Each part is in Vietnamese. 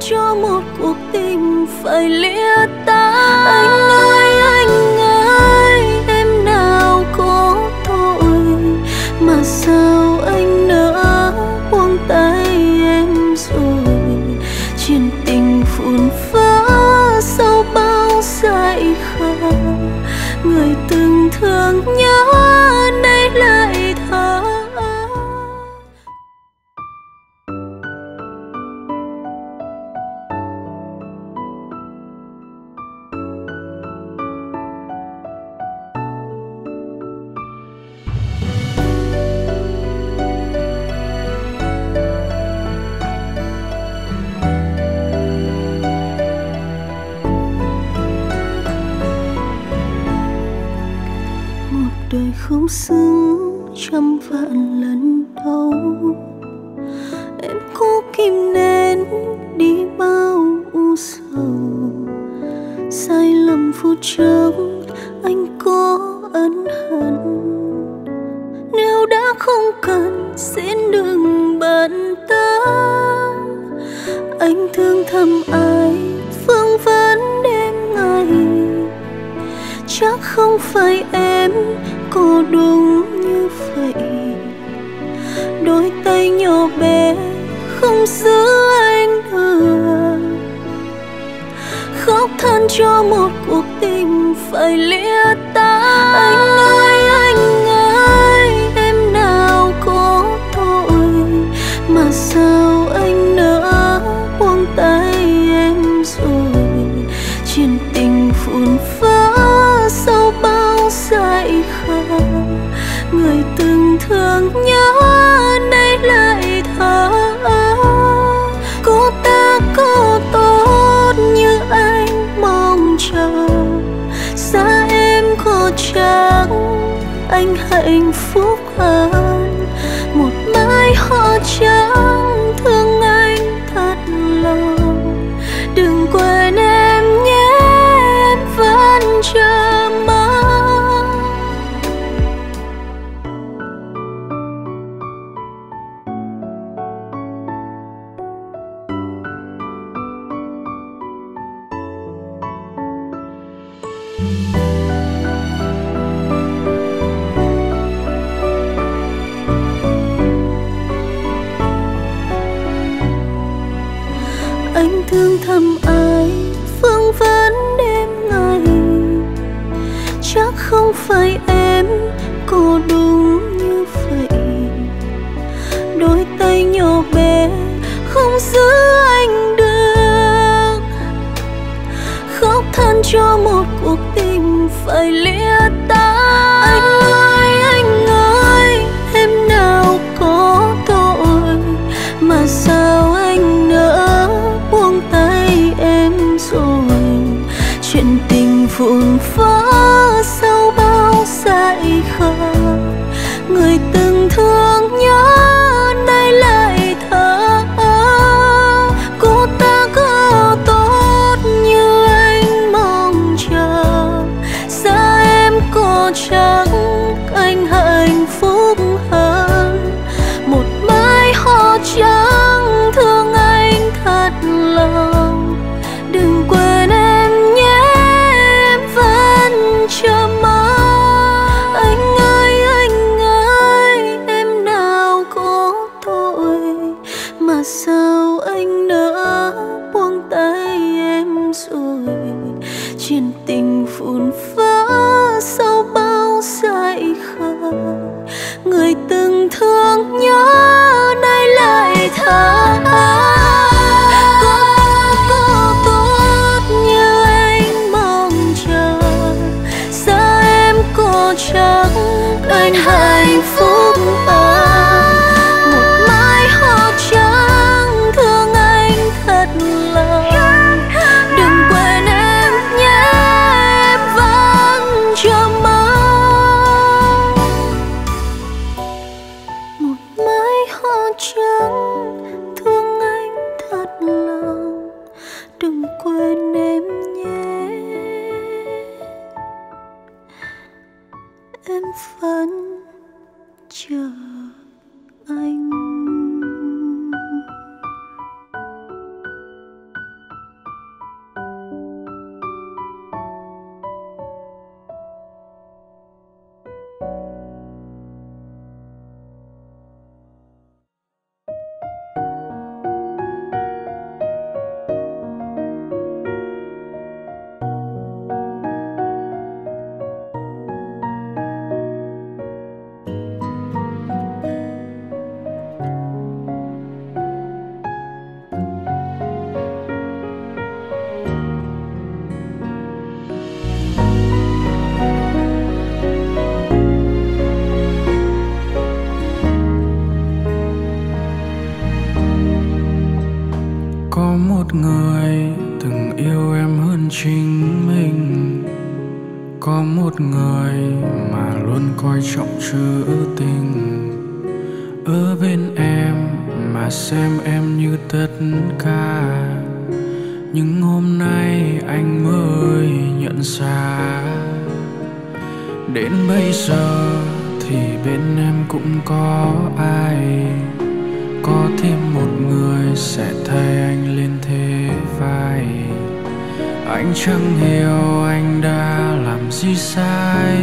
khiến cho một cuộc tình phải lìa tán. Anh ơi, em nào có tội mà sao anh nỡ buông tay em rồi. Chuyện tình phùn vỡ sau bao dại khờ, người từng thương nhớ nay lại thở. Không xứng trăm vạn lần đau, em cố kìm nén đi bao u sầu. Sai lầm phút chốc anh có ân hận, nếu đã không cần xin đừng bận tâm. Anh thương thầm ai vương vấn đêm ngày, chắc không phải em cô đúng như vậy. Đôi tay nhỏ bé không giữ anh được, khóc than cho một cuộc tình phải lìa tán. Anh ơi, em nào có tội mà sao anh nỡ buông tay em rồi. Chuyện tình phùn vỡ sau bao dại khờ, người từng thương nhớ nay lại thở. Cô ta có tốt như anh mong chờ, xa em có chắc anh hạnh phúc hơn. Một mái hoa trắng thương anh thật lòng, đừng quên em nhé, em vẫn chờ mong. Anh thương thầm ai vương vấn đêm ngày, chắc không phải em cô đúng như vậy. Đôi tay nhỏ bé không giữ anh được, khóc than cho một cuộc tình phải lìa tán. Anh ơi, em nào có tội mà sao anh nỡ buông tay em rồi. Chuyện tình vụn vỡ sau bao dại khờ, người từng thương nhớ nay lại thở. Cô ta có tốt như anh mong chờ, xa em có Có một người từng yêu em hơn chính mình, có một người mà luôn coi trọng trữ tình. Ở bên em mà xem em như tất cả, nhưng hôm nay anh mới nhận ra. Đến bây giờ thì bên em cũng có ai, có thêm một người sẽ thay anh lên thế vai. Anh chẳng hiểu anh đã làm gì sai,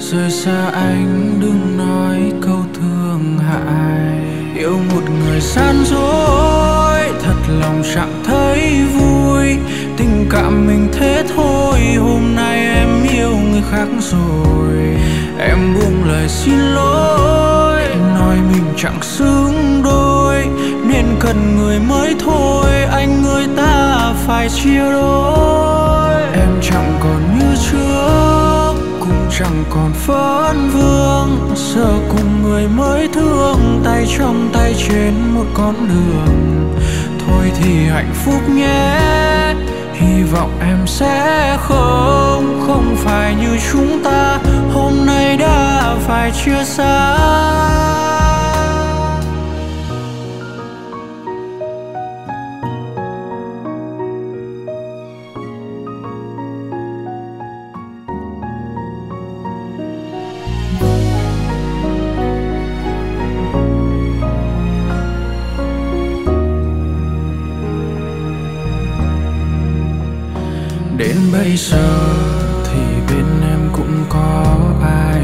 rời xa anh đừng nói câu thương hại. Yêu một người gian dối, thật lòng chẳng thấy vui, tình cảm mình thế thôi. Hôm nay em yêu người khác rồi, em buông lời xin lỗi, nói mình chẳng xứng đôi, nên cần người mới thôi. Anh người ta phải chia đôi, em chẳng còn như trước, cũng chẳng còn phấn vương. Giờ cùng người mới thương, tay trong tay trên một con đường. Thôi thì hạnh phúc nhé, hy vọng em sẽ không phải như chúng ta hôm nay đã phải chia xa. Đến bây giờ thì bên em cũng có ai,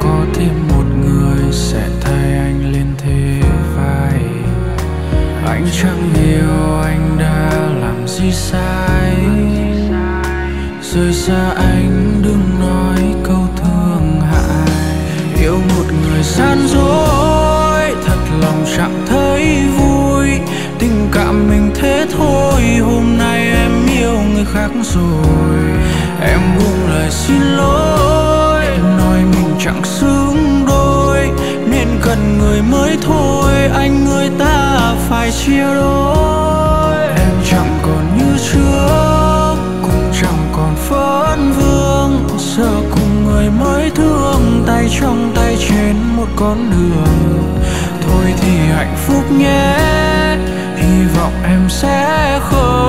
có thêm một người sẽ thay anh lên thế vai. Anh chẳng hiểu anh đã làm gì sai, rời xa anh đừng nói câu thương hại. Yêu một người gian dối, thật lòng chẳng thấy vui, tình cảm mình thế thôi. Hôm nay em người khác rồi, em buông lời xin lỗi, nói mình chẳng xứng đôi, nên cần người mới thôi. Anh người ta phải chia đôi, em chẳng còn như trước, cũng chẳng còn phấn vương. Giờ cùng người mới thương, tay trong tay trên một con đường. Thôi thì hạnh phúc nhé, hy vọng em sẽ không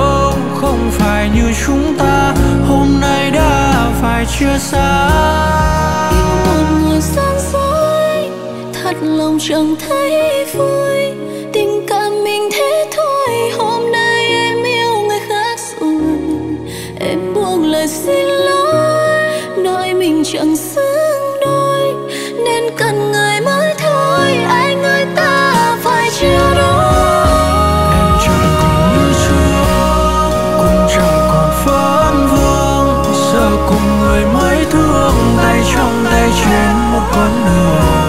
phải như chúng ta hôm nay đã phải chia xa. Yêu một người gian dối, thật lòng chẳng thấy vui, tình cảm mình thế thôi. Hôm nay em yêu người khác rồi, em buông lời xin lỗi, nói mình chẳng xứng đôi, nên cần người mới thôi. Anh người ta phải chia đôi, trong tay chuyến một con đường.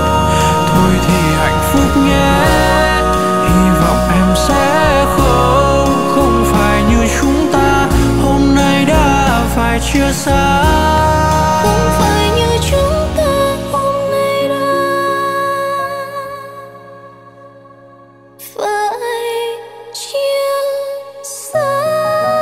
Thôi thì hạnh phúc nhé, hy vọng em sẽ không phải như chúng ta hôm nay đã phải chia xa. Không phải như chúng ta hôm nay đã phải chia xa.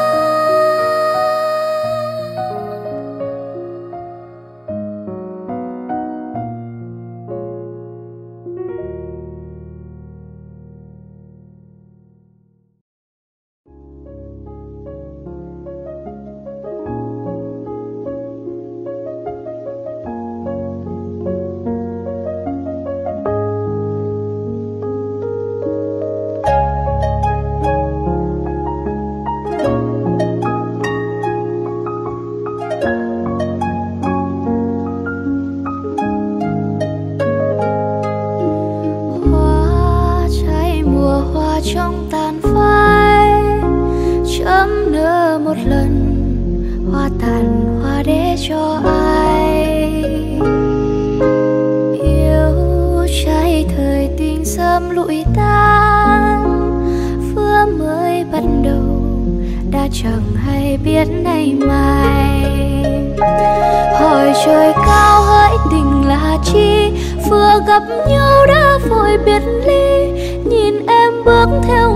Gấp nhau đã vội biệt ly, nhìn em bước theo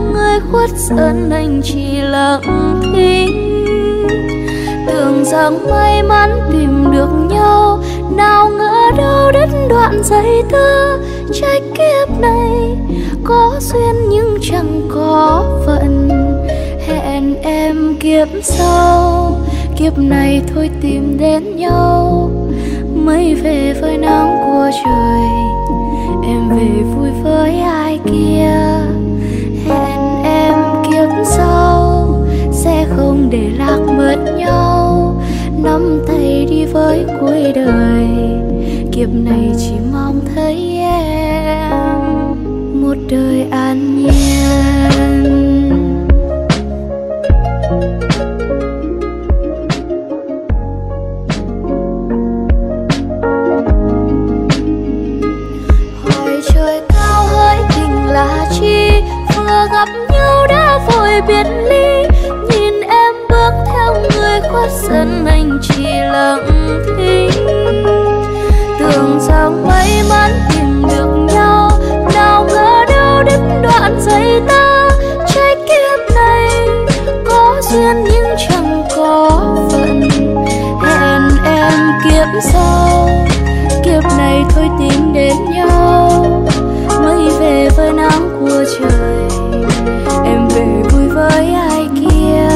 khuất sơn anh chỉ lặng thinh. Tưởng rằng may mắn tìm được nhau, nào ngỡ đâu đứt đoạn dây tơ. Trách kiếp này có duyên nhưng chẳng có phận, hẹn em kiếp sau. Kiếp này thôi tìm đến nhau, mây về với nắng của trời, em về vui với ai kia. Hẹn em kiếp sau sẽ không để lạc mất nhau, nắm tay đi với cuối đời. Kiếp này chỉ mong thấy em một đời an nhiên. Gặp nhau đã vội biệt ly, nhìn em bước theo người khuất sân anh chỉ lặng thinh. Tưởng rằng may mắn tìm được nhau, nào ngờ đâu đứt đoạn dây ta. Trái kiếp này có duyên nhưng chẳng có phận, hẹn em kiếp sau. Kiếp này thôi tìm đến nhau, mây về với nắng của trời, với ai kia.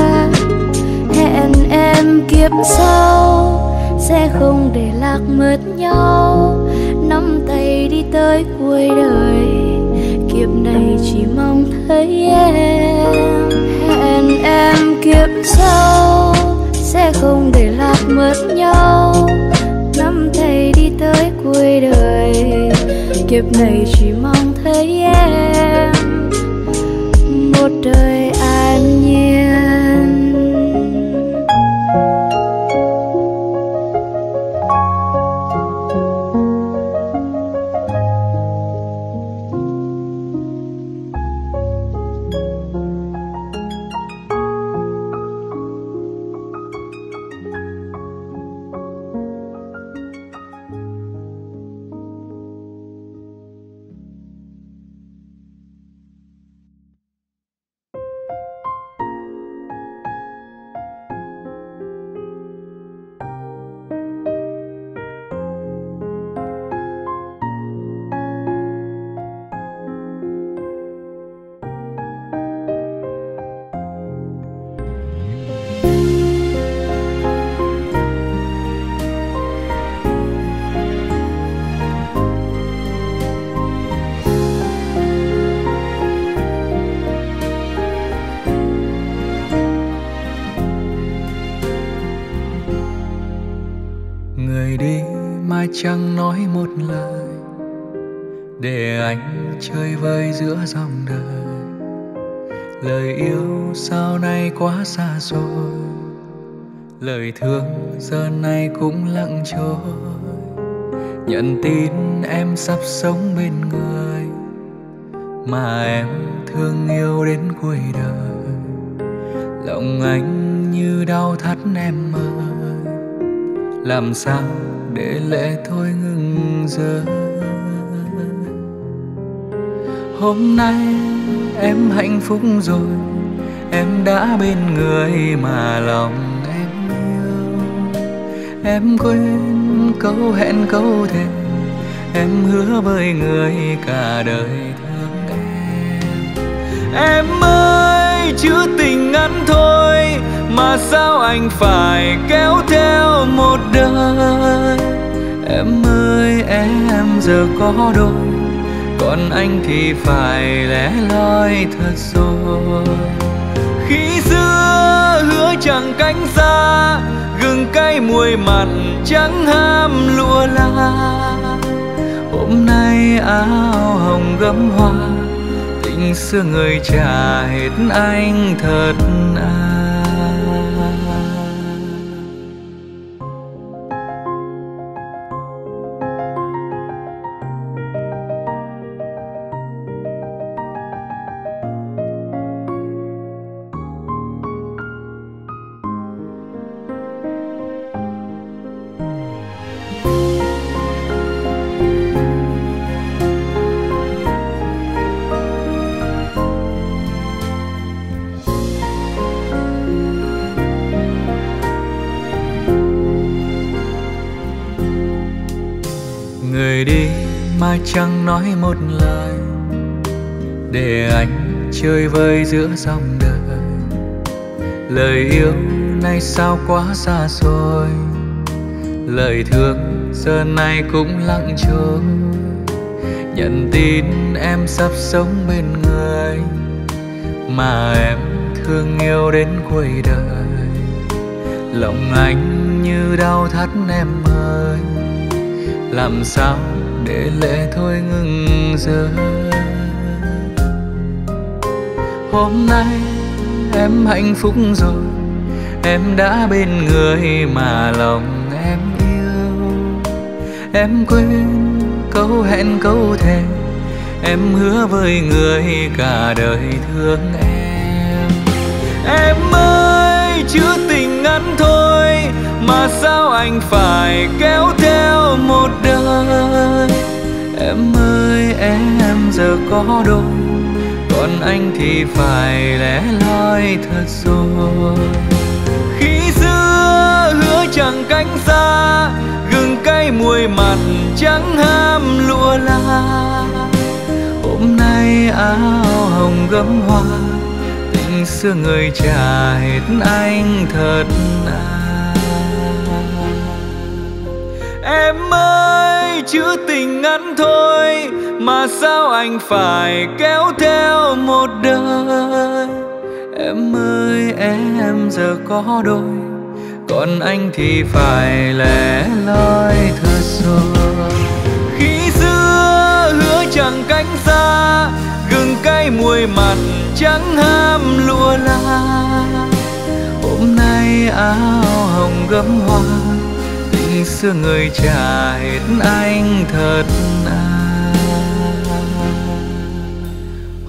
Hẹn em kiếp sau sẽ không để lạc mất nhau, nắm tay đi tới cuối đời. Kiếp này chỉ mong thấy em. Hẹn em kiếp sau sẽ không để lạc mất nhau, nắm tay đi tới cuối đời. Kiếp này chỉ mong thấy em một đời an nhiên. Chẳng nói một lời để anh chơi vơi giữa dòng đời. Lời yêu sao nay quá xa rồi, lời thương giờ này cũng lặng trôi. Nhận tin em sắp sống bên người mà em thương yêu đến cuối đời. Lòng anh như đau thắt em ơi, làm sao để lệ thôi ngừng rơi. Hôm nay em hạnh phúc rồi, em đã bên người mà lòng em yêu. Em quên câu hẹn câu thề, em hứa với người cả đời thương em. Em ơi chứ tình ngắn thôi mà sao anh phải kéo theo một đời. Em ơi em giờ có đôi, còn anh thì phải lẻ loi thật rồi. Khi xưa hứa chẳng cánh xa, gừng cay muối mặn chẳng ham lụa la. Hôm nay áo hồng gấm hoa, tình xưa người trả hết anh thật à. ta chẳng nói một lời, để anh chơi vơi giữa dòng đời. Lời yêu nay sao quá xa xôi, lời thương giờ này cũng lặng trôi. Nhận tin em sắp sống bên người mà em thương yêu đến cuối đời. Lòng anh như đau thắt em ơi, làm sao để lệ thôi ngừng rơi. Hôm nay em hạnh phúc rồi, em đã bên người mà lòng em yêu. Em quên câu hẹn câu thề, em hứa với người cả đời thương em. Em ơi, chứ tình ngắn thôi mà sao anh phải kéo theo một đời. Em ơi, em giờ có đôi, còn anh thì phải lẻ loi thật rồi. Khi xưa hứa chẳng cánh xa, gừng cay mùi mặn chẳng ham lụa la. Hôm nay áo hồng gấm hoa, tình xưa người trả hết anh thật à. Em ơi, chữ tình ngắn thôi mà sao anh phải kéo theo một đời. Em ơi, em giờ có đôi, còn anh thì phải lẻ loi thật rồi. Khi xưa hứa chẳng cánh xa, gừng cay mùi mặn chẳng ham lụa la. Hôm nay áo hồng gấm hoa, tình xưa người trả hết anh thật à.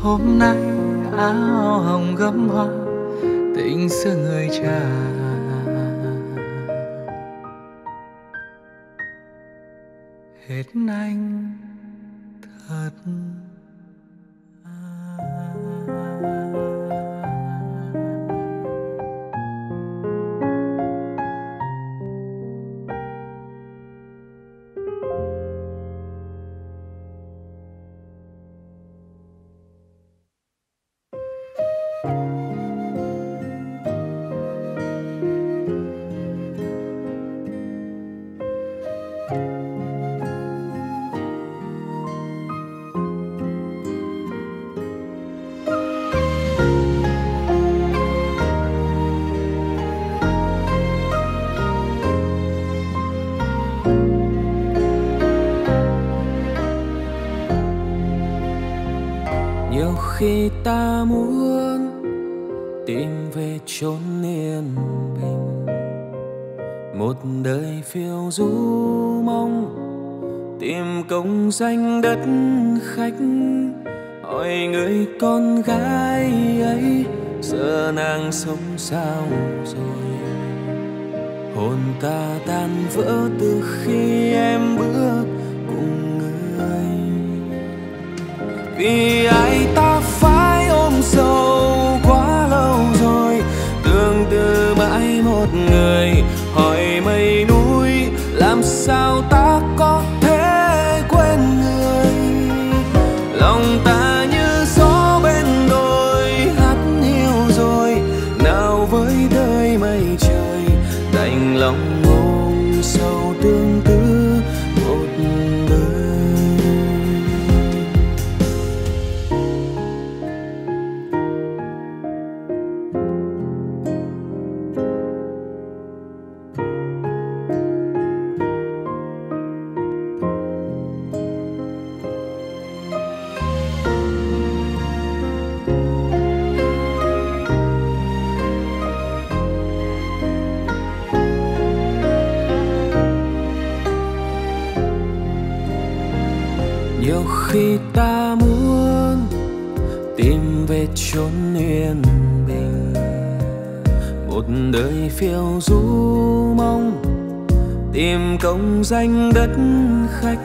Hôm nay áo hồng gấm hoa, tình xưa người trả hết anh thật ta muốn tìm về chốn yên bình. Một đời phiêu du mong tìm công danh đất khách. Hỏi người con gái ấy giờ nàng sống sao rồi. Hồn ta tan vỡ từ khi em bước cùng người. Vì ai ta phải ôm sầu quá lâu rồi, tương tư mãi một người. Hỏi mây núi làm sao ta có thể quên người. Lòng ta như gió bên đồi hát hiu rồi, nào với đời mây trời đành lòng ôm sầu tương tư. Khi ta muốn tìm về chốn yên bình. Một đời phiêu du mong tìm công danh đất khách.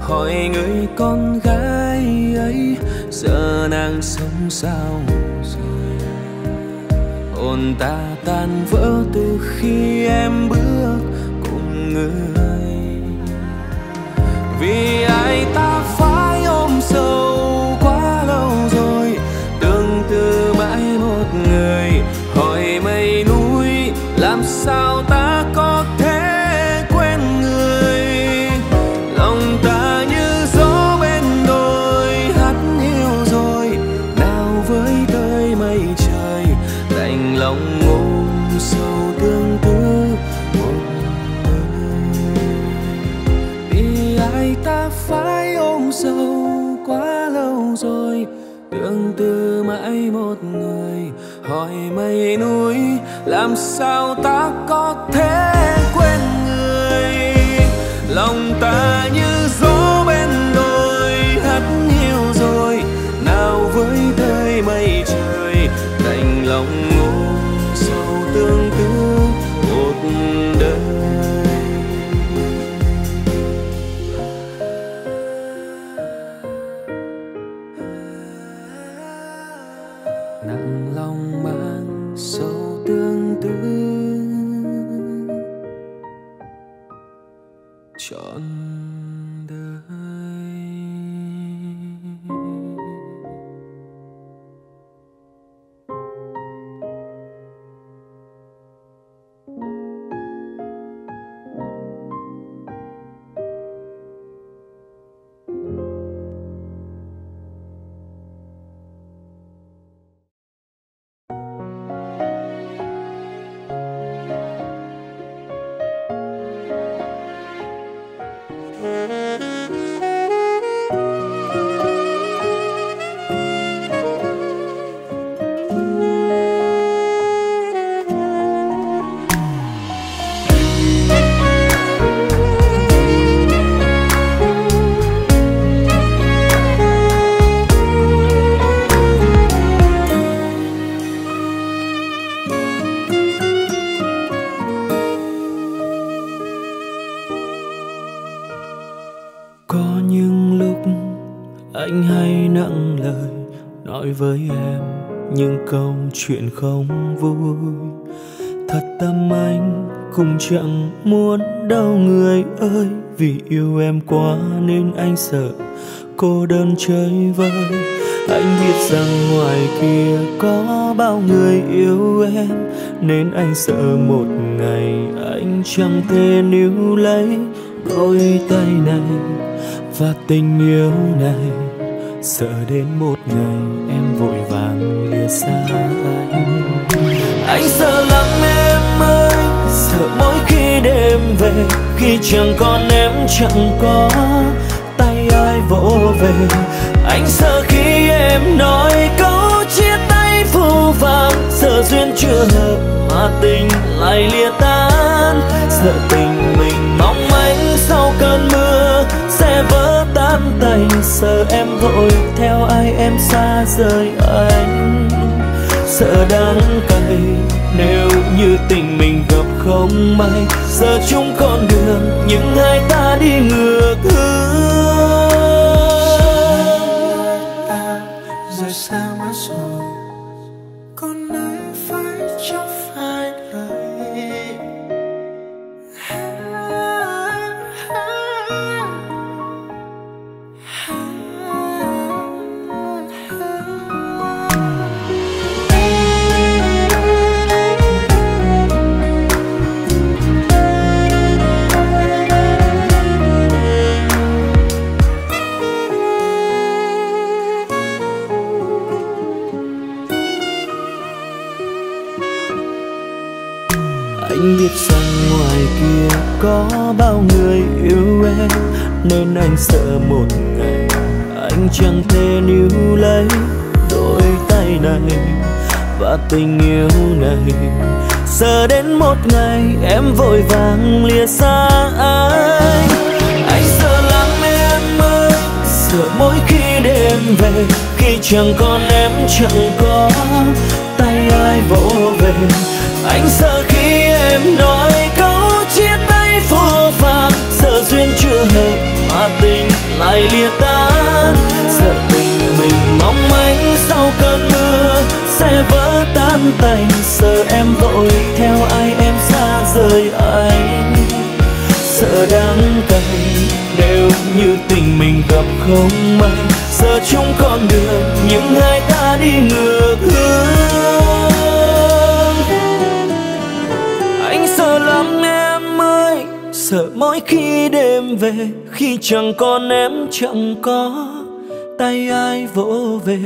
Hỏi người con gái ấy giờ nàng sống sao rồi. Hồn ta tan vỡ từ khi em bước cùng người. vì ai ta phải ôm sâu quá lâu rồi, tương tư mãi một người. Hỏi mây núi làm sao ta có thể quên người, lòng ta như gió bên đồi hát yêu rồi, nào với tới mây trời đành lòng ôm sâu tương tư. Ta phải ôm sâu quá lâu rồi, tương tư mãi một người. Hỏi mây núi làm sao ta có thể quên người, lòng ta như gió bên đồi hát nhiều rồi, nào với tới mây trời đành lòng ôm sâu tương tư một đời. Nặng lòng mang sầu tương tư trọn đời. Với em những câu chuyện không vui, thật tâm anh cũng chẳng muốn đâu người ơi. Vì yêu em quá nên anh sợ cô đơn chơi vơi. Anh biết rằng ngoài kia có bao người yêu em, nên anh sợ một ngày anh chẳng thể níu lấy đôi tay này và tình yêu này. Sợ đến một ngày em vội vàng lìa xa anh sợ lắm em ơi, sợ mỗi khi đêm về, khi chẳng còn em chẳng có tay ai vỗ về. Anh sợ khi em nói câu chia tay phũ phàng, sợ duyên chưa hợp mà tình lại lìa tan. Sợ tình mình mong manh sau cơn mưa sẽ vỡ tan tành, sợ em vội theo ai em xa rời anh. Sợ đắng cay nếu như tình mình gặp không may, giờ chung con đường nhưng hai ta đi ngược hướng. Ta rời xa mất rồi, con nơi phải cho phải lời. Anh biết rằng ngoài kia có bao người yêu em, nên anh sợ một ngày anh chẳng thể níu lấy đôi tay này và tình yêu này. Sợ đến một ngày em vội vàng lìa xa anh. Anh sợ lắm em ơi, sợ mỗi khi đêm về, khi chẳng còn em chẳng có tay ai vỗ về. Anh sợ khi em nói câu chia tay phũ phàng, sợ duyên chưa hợp mà tình lại lìa tan. Sợ tình mình mong manh sau cơn mưa sẽ vỡ tan tành, sợ em vội theo ai em xa rời anh. Sợ đắng cay đều như tình mình gặp không may. Giờ chúng con đường những hai ta đi ngược hướng. Anh sợ lắm em ơi, sợ mỗi khi đêm về, khi chẳng còn em chẳng có tay ai vỗ về.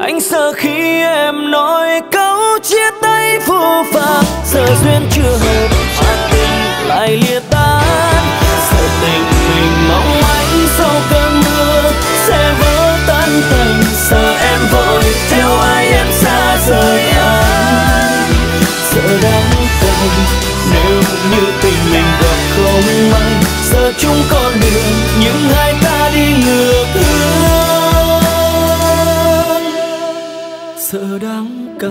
Anh sợ khi em nói câu chia tay phũ phàng, giờ duyên chưa hợp mà tình lại lìa tan. Sợ tình mình mong manh sau cơn mưa sẽ vỡ tan tành. Sợ em vội theo ai em xa rời anh. Sợ đắng cay nếu như tình mình gặp không may. Giờ chúng con đường những hai ta đi ngược hướng. Sợ đắng cay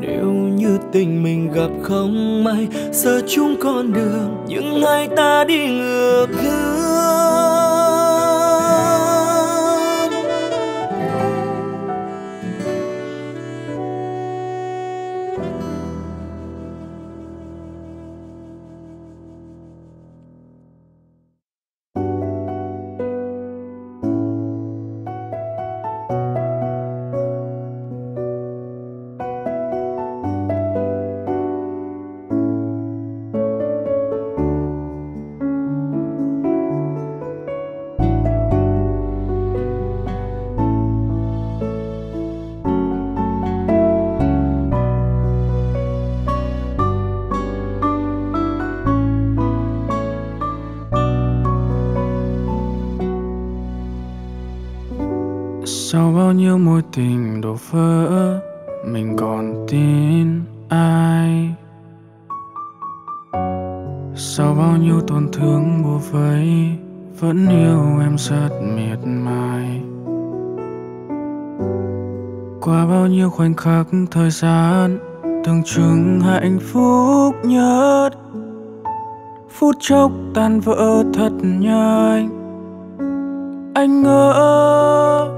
nếu như tình mình gặp không may. Giờ chúng con đường những ngày ta đi ngược hướng. Sau bao nhiêu mối tình đổ vỡ, mình còn tin ai? Sau bao nhiêu tổn thương bủa vây, vẫn yêu em rất miệt mài. Qua bao nhiêu khoảnh khắc thời gian, tưởng chừng hạnh phúc nhất, phút chốc tan vỡ thật nhanh. Anh ngỡ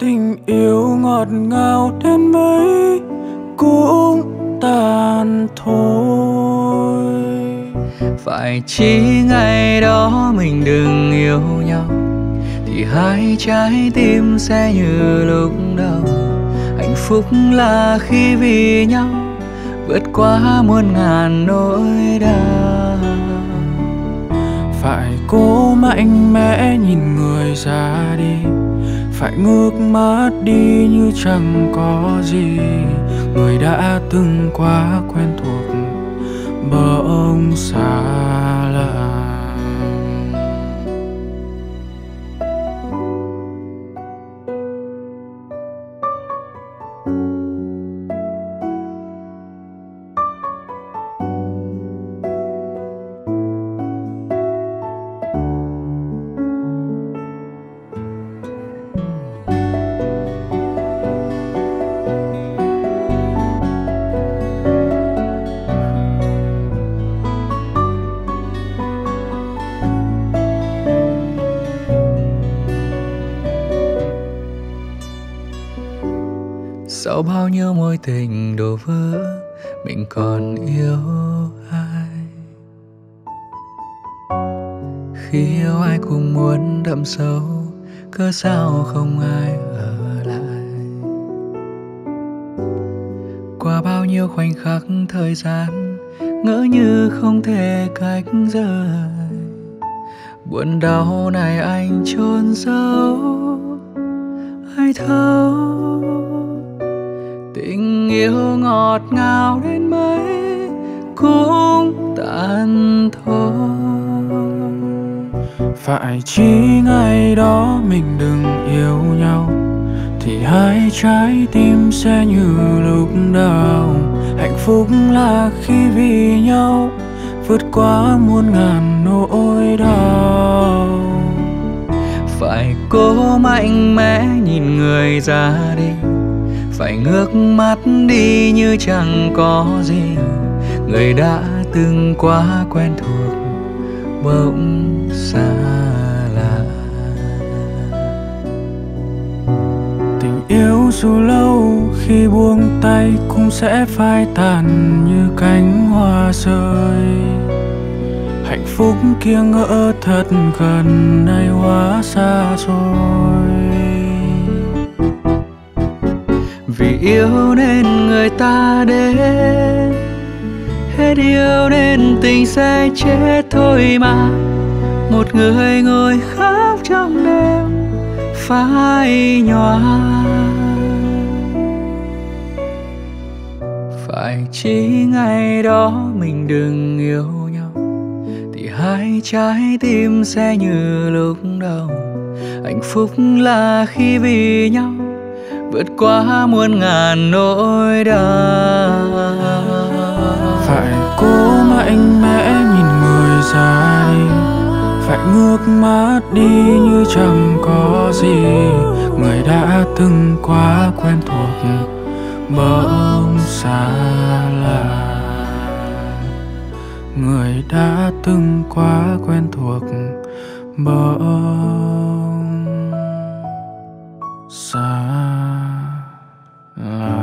tình yêu ngọt ngào đến mấy cũng tàn thôi. Phải chỉ ngày đó mình đừng yêu nhau thì hai trái tim sẽ như lúc đầu. Hạnh phúc là khi vì nhau vượt qua muôn ngàn nỗi đau. Phải cố mạnh mẽ nhìn người ra đi, phải ngước mắt đi như chẳng có gì. Người đã từng quá quen thuộc bỗng xa lạ. Sau bao nhiêu mối tình đổ vỡ, mình còn yêu ai? Khi yêu ai cũng muốn đậm sâu, cớ sao không ai ở lại? Qua bao nhiêu khoảnh khắc thời gian, ngỡ như không thể cách rời. Buồn đau này anh chôn giấu, ai thấu? Tình yêu ngọt ngào đến mấy cũng tàn thôi. Phải chỉ ngày đó mình đừng yêu nhau thì hai trái tim sẽ như lúc đầu. Hạnh phúc là khi vì nhau vượt qua muôn ngàn nỗi đau. Phải cố mạnh mẽ nhìn người ra đi, phải ngước mắt đi như chẳng có gì. Người đã từng quá quen thuộc bỗng xa lạ. Tình yêu dù lâu khi buông tay cũng sẽ phai tàn như cánh hoa rơi. Hạnh phúc kia ngỡ thật gần, nay hóa xa rồi. Vì yêu nên người ta đến, hết yêu nên tình sẽ chết thôi mà. Một người ngồi khóc trong đêm phải nhòa. Phải chỉ ngày đó mình đừng yêu nhau thì hai trái tim sẽ như lúc đầu. Hạnh phúc là khi vì nhau vượt qua muôn ngàn nỗi đau. Phải cố mạnh mẽ nhìn người ra đi, phải ngước mắt đi như chẳng có gì. Người đã từng quá quen thuộc bỗng xa lạ, người đã từng quá quen thuộc bỗng xa lạ.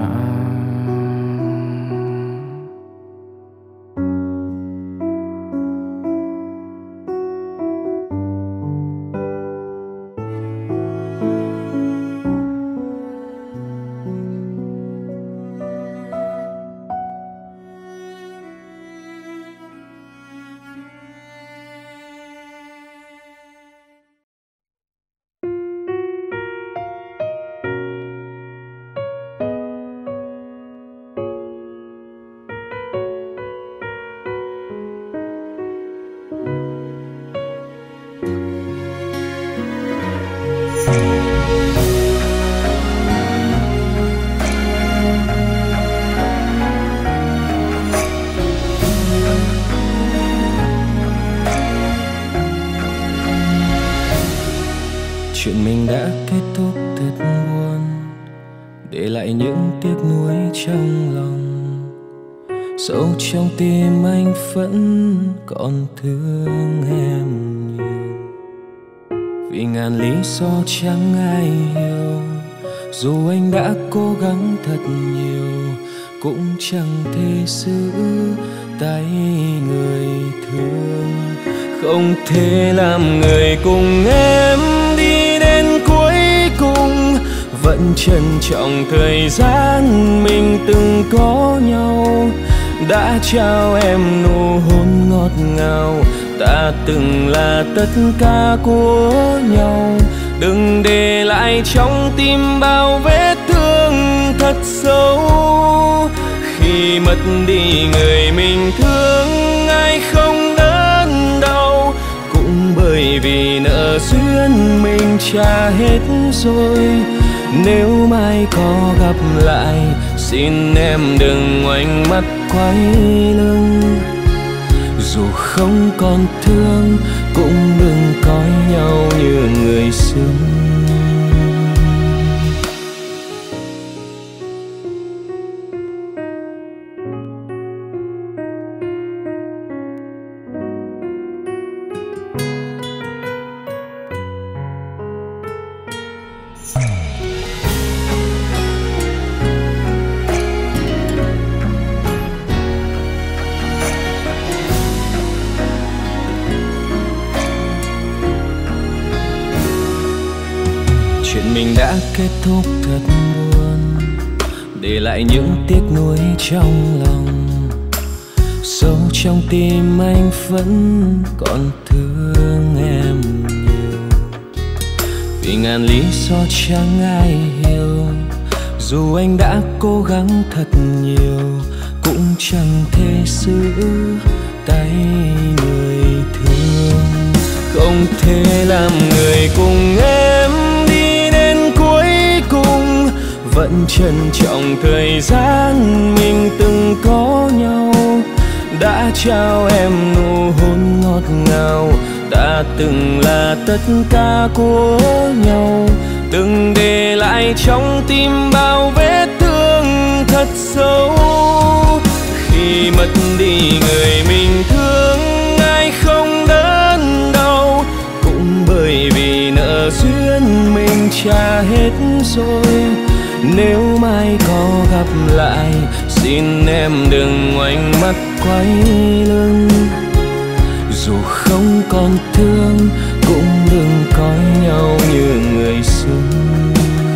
Chuyện mình đã kết thúc thật buồn, để lại những tiếc nuối trong lòng. Sâu trong tim anh vẫn còn thương em nhiều, vì ngàn lý do chẳng ai hiểu. Dù anh đã cố gắng thật nhiều, cũng chẳng thể giữ tay người thương. Không thể làm người cùng em vẫn trân trọng thời gian mình từng có nhau. Đã trao em nụ hôn ngọt ngào, ta từng là tất cả của nhau. Đừng để lại trong tim bao vết thương thật sâu. Khi mất đi người mình thương, ai không đớn đau, cũng bởi vì nợ duyên mình trả hết rồi. Nếu mai có gặp lại, xin em đừng ngoảnh mắt quay lưng. Dù không còn thương, cũng đừng coi nhau như người xưa. Kết thúc thật buồn, để lại những tiếc nuối trong lòng. Sâu trong tim anh vẫn còn thương em nhiều, vì ngàn lý do chẳng ai hiểu. Dù anh đã cố gắng thật nhiều, cũng chẳng thể giữ tay người thương. Không thể làm người cùng em vẫn trân trọng thời gian mình từng có nhau. Đã trao em nụ hôn ngọt ngào, đã từng là tất cả của nhau. Đừng để lại trong tim bao vết thương thật sâu. Khi mất đi người mình thương, ai không đớn đau, cũng bởi vì nợ duyên mình trả hết rồi. Nếu mai có gặp lại, xin em đừng ngoảnh mắt quay lưng. dù không còn thương cũng đừng coi nhau như người xưa.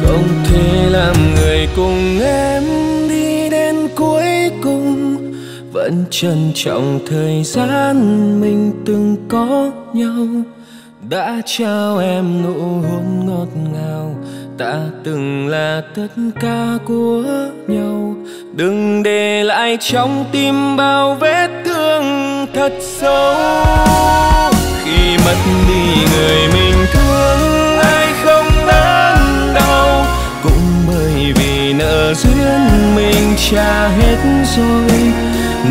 Không thể làm người cùng em đi đến cuối cùng, vẫn trân trọng thời gian mình từng có nhau. Đã trao em nụ hôn ngọt ngào, ta từng là tất cả của nhau. Đừng để lại trong tim bao vết thương thật sâu. Khi mất đi người mình thương, ai không đớn đau, cũng bởi vì nợ duyên mình trả hết rồi.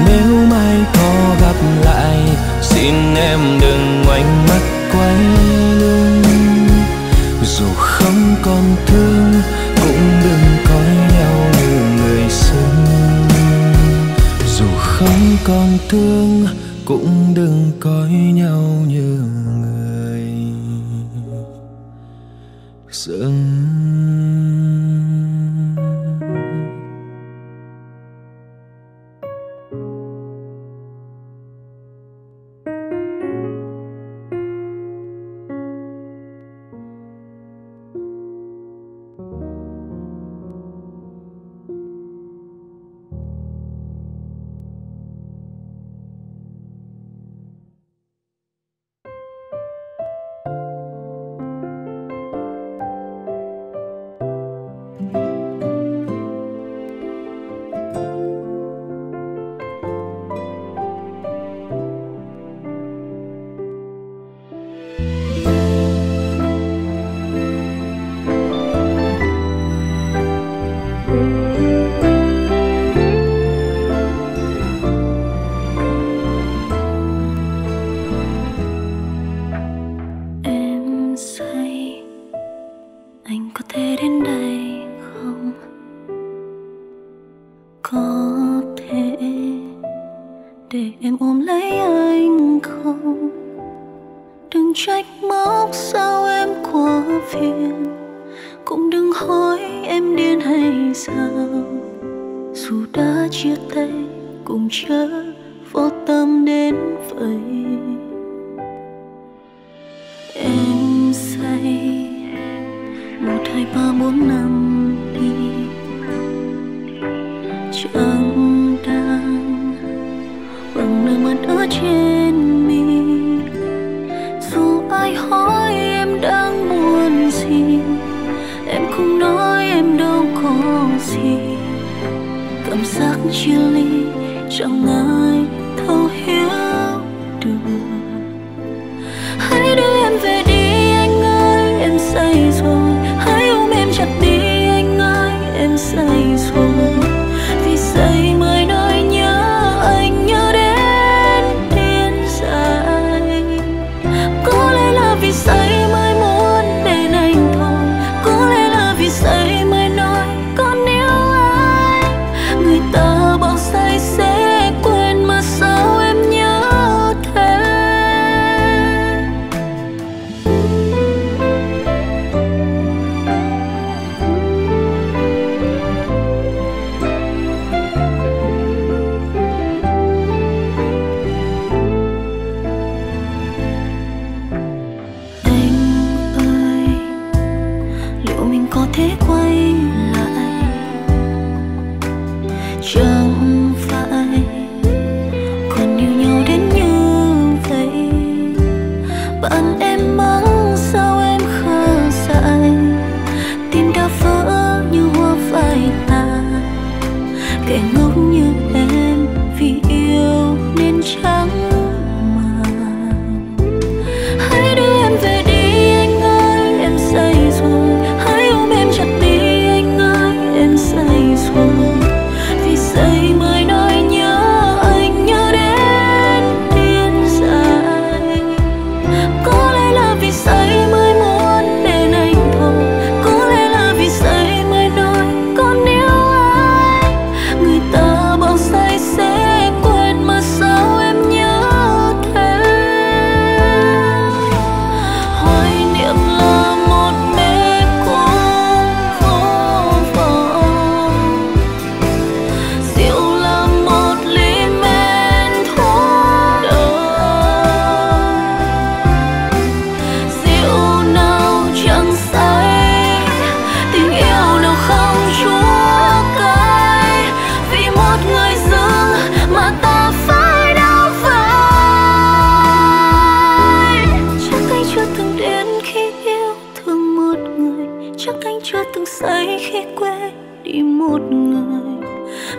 Nếu mai có gặp lại, xin em đừng ngoảnh mắt quay lưng. Dù không còn thương cũng đừng coi nhau như người xưa. Dù không còn thương cũng đừng coi nhau như người xưa. Hãy subscribe một người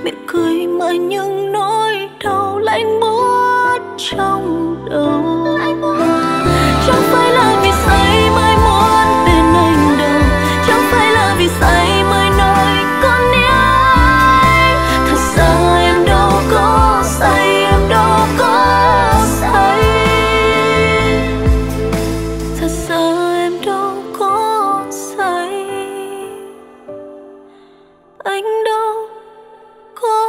mỉm cười mà những nỗi đau lạnh buốt trong đầu. Chẳng phải là vì say mới muốn bên anh đâu, chẳng phải là vì say mới nói con yêu. Thật ra em đâu có say, em đâu có say. Thật ra em đâu có say, anh đâu có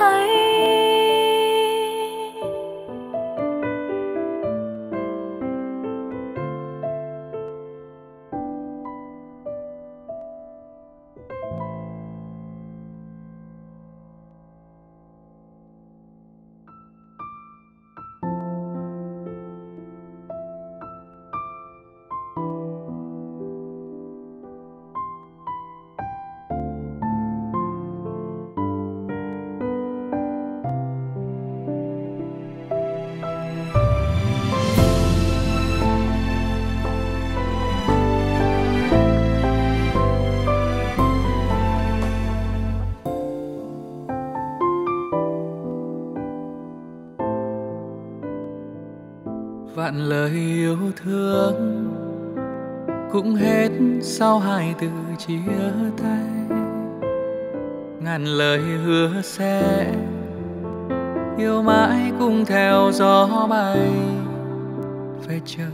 hay. Vạn lời yêu thương cũng hết sau hai từ chia tay, ngàn lời hứa sẽ yêu mãi cũng theo gió bay. Về trời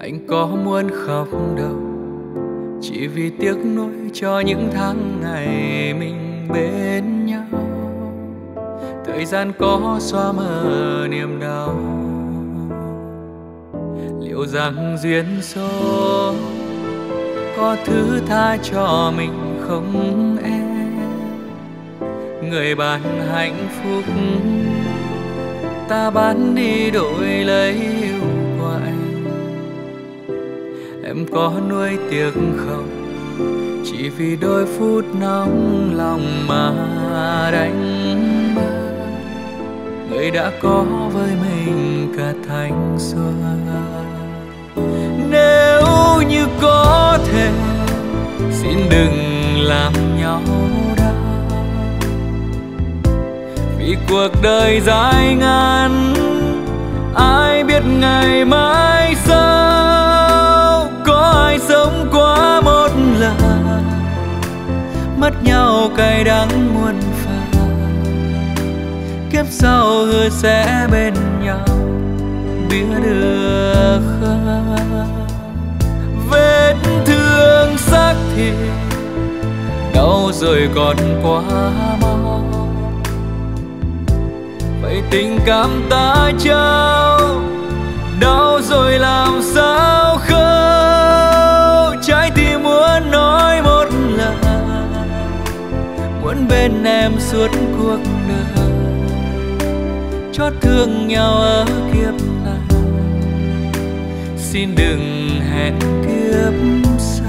anh có muốn khóc đâu, chỉ vì tiếc nuối cho những tháng ngày mình bên nhau. Thời gian có xóa mờ niềm đau, liệu rằng duyên số có thứ tha cho mình không em? Người bạn hạnh phúc ta bán đi đổi lấy yêu của anh. Em có nuối tiếc không, chỉ vì đôi phút nóng lòng mà đánh mất người đã có với mình cả thanh xuân. Nếu như có thể xin đừng làm nhau đau, vì cuộc đời dài ngàn ai biết ngày mai sao. Có ai sống quá một lần, mất nhau cay đắng muôn phần. Kiếp sau hứa sẽ bên nhau, biết được không? Vết thương xác thịt đau rồi còn quá mau, vậy tình cảm ta trao đau rồi làm sao khâu. Trái tim muốn nói một lần, muốn bên em suốt cuộc đời, chót thương nhau ở kiếp này. Xin đừng hẹn kiếp sau.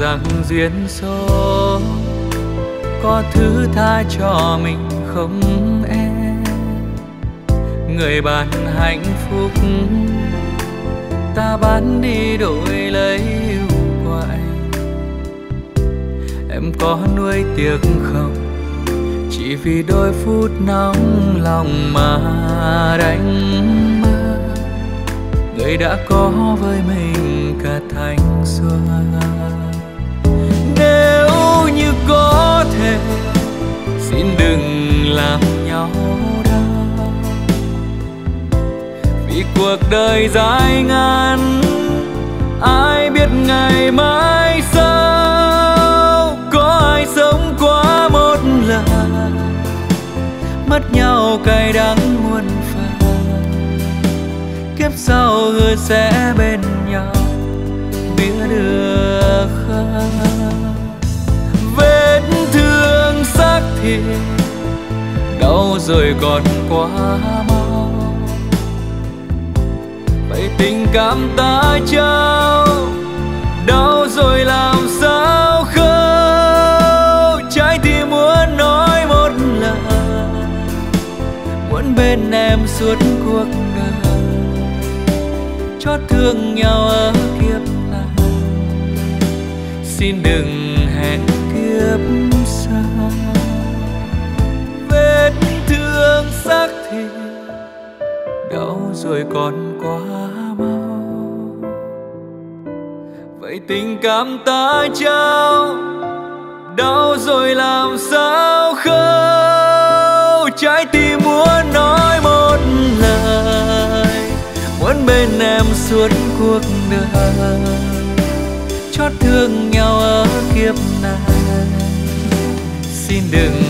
Rằng duyên số có thứ tha cho mình không em? Người bạn hạnh phúc ta bán đi đổi lấy yêu của anh. Em có nuối tiếc không, chỉ vì đôi phút nóng lòng mà đánh mất người đã có với mình cả thanh xuân. Nếu như có thể xin đừng làm nhau đau, vì cuộc đời dài ngàn ai biết ngày mai sao. Có ai sống quá một lần, mất nhau cay đắng muôn phần. Kiếp sau hứa sẽ bên nhau, vía được không? Vết thương xác thịt đau rồi còn quá mau, vậy tình cảm ta trao đau rồi làm sao khâu. Trái tim muốn nói một lời, muốn bên em suốt cuộc đời, chót thương nhau ở kiếp này. Xin đừng hẹn kiếp sau. Vết thương xác thịt đau rồi còn quá mau, vậy tình cảm ta trao đau rồi làm sao khâu. Trái tim muốn nói một lời, muốn bên em suốt cuộc đời, chót thương nhau ở kiếp này. Xin đừng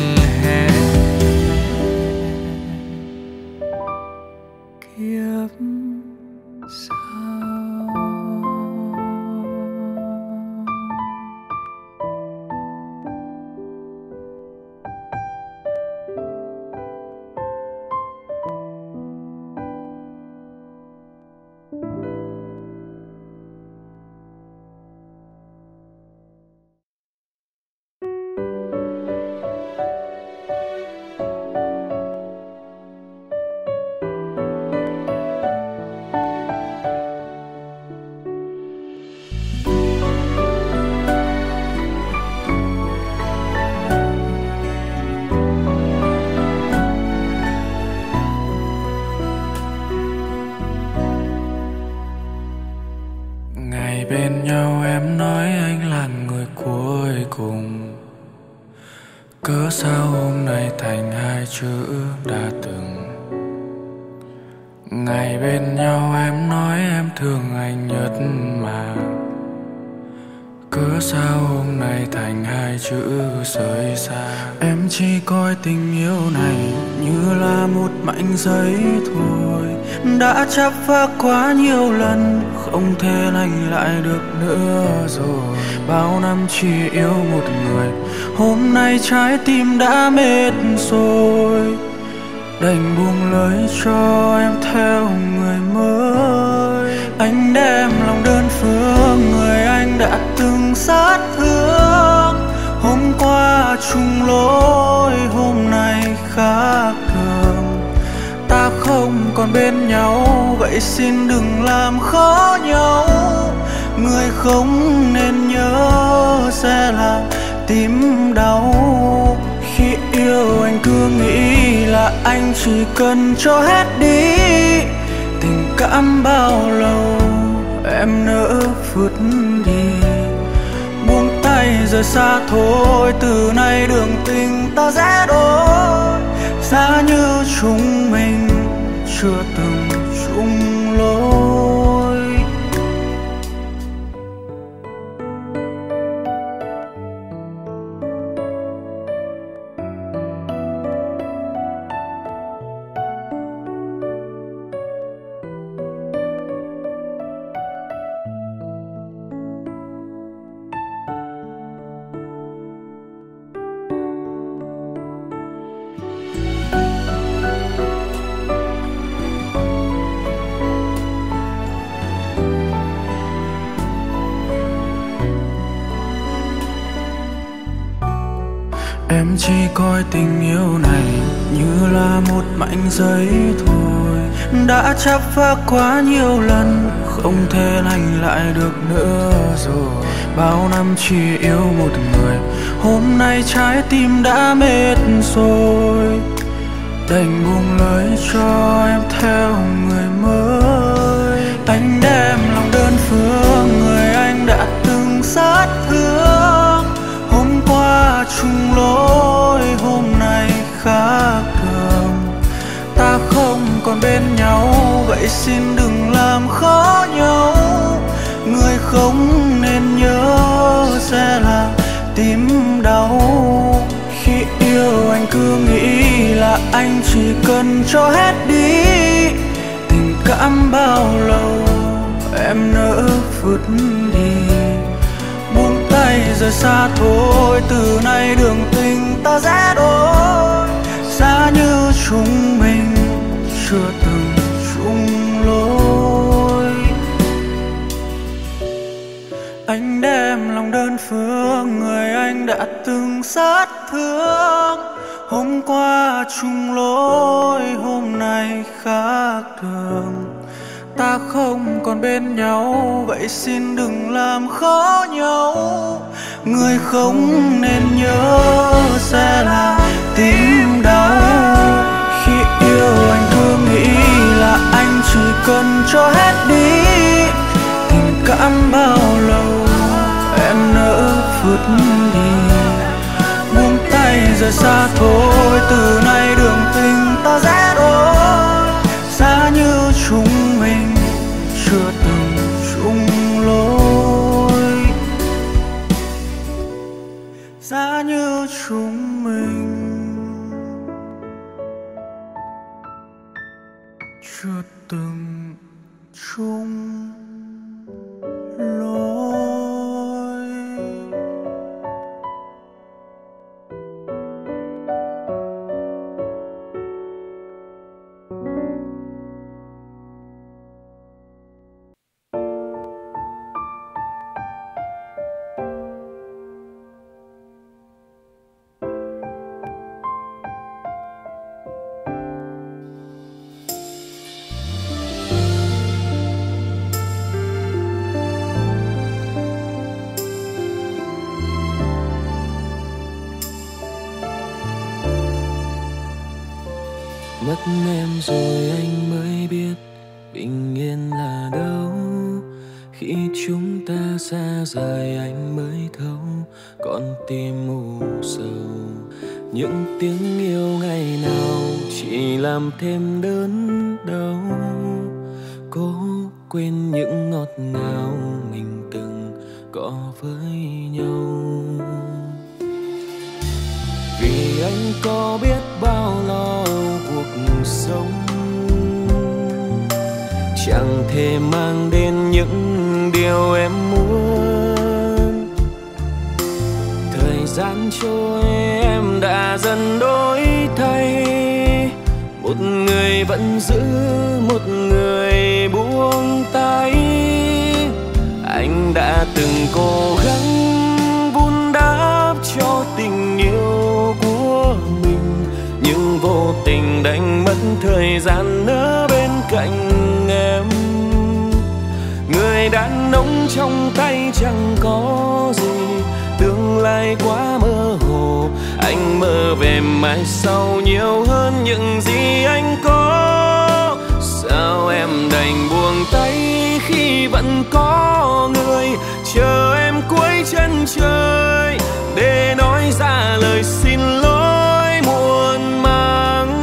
chắp phá quá nhiều lần, không thể lành lại được nữa rồi. Bao năm chỉ yêu một người, hôm nay trái tim đã mệt rồi, đành buông lời cho em theo người mới. Anh đem lòng đơn phương, người anh đã từng sát thương. Hôm qua chung lối, hôm nay khác thường. Ta không còn bên nhau, vậy xin đừng làm khó nhau. Người không nên nhớ sẽ làm tim đau. Khi yêu anh cứ nghĩ là anh chỉ cần cho hết đi. Tình cảm bao lâu em nỡ vứt đi. Buông tay rời xa thôi, từ nay đường tình ta rẽ đôi. Giá như chúng mình chưa từng chung lối. Em chỉ coi tình yêu này như là một mảnh giấy thôi. Đã chắp phá quá nhiều lần, không thể lành lại được nữa rồi. Bao năm chỉ yêu một người, hôm nay trái tim đã mệt rồi, đành buông lời cho em theo người mới. Anh đem lòng đơn phương, người anh đã từng sát thương. Hôm qua chung lối, hôm nay khác thường. Ta không còn bên nhau, vậy xin đừng làm khó nhau. Người không nên nhớ sẽ là tim đau. Khi yêu anh cứ nghĩ là anh chỉ cần cho hết đi. Tình cảm bao lâu em nỡ vứt đi. xa thôi, từ nay đường tình ta rẽ đôi, xa như chúng mình chưa từng chung lối. Anh đem lòng đơn phương, người anh đã từng sát thương. Hôm qua chung lối, hôm nay khác thường. Ta không còn bên nhau, vậy xin đừng làm khó nhau. Người không nên nhớ sẽ là tim đau. Khi yêu anh cứ nghĩ là anh chỉ cần cho hết đi. Tình cảm bao lâu em nỡ vứt đi. Buông tay rời xa thôi, từ nay đường tình ta rẽ đôi, xa như chúng mình chưa từng chung lối, xa như chúng mình chưa từng chung lối. Mất em rồi anh mới biết bình yên là đâu. Khi chúng ta xa rời anh mới thấu con tim u sầu. Những tiếng yêu ngày nào chỉ làm thêm đớn đau. Cố quên những ngọt ngào mình từng có với nhau. Vì anh có biết bao lo cuộc sống chẳng thể mang đến những điều em muốn. Thời gian trôi em đã dần đổi thay, một người vẫn giữ, một người buông tay. Anh đã từng cố gắng vun đắp cho tình yêu của mình, nhưng vô tình đánh mất thời gian ở bên cạnh em. Người đàn ông trong tay chẳng có gì, tương lai quá mơ hồ. Anh mơ về mai sau nhiều hơn những gì anh có. Sao em đành buông tay khi vẫn có người chờ em cuối chân trời để nói ra lời xin lỗi muộn màng.